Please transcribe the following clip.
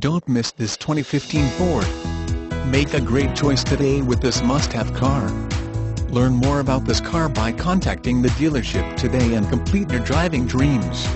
Don't miss this 2015 Ford. Make a great choice today with this must-have car. Learn more about this car by contacting the dealership today and complete your driving dreams.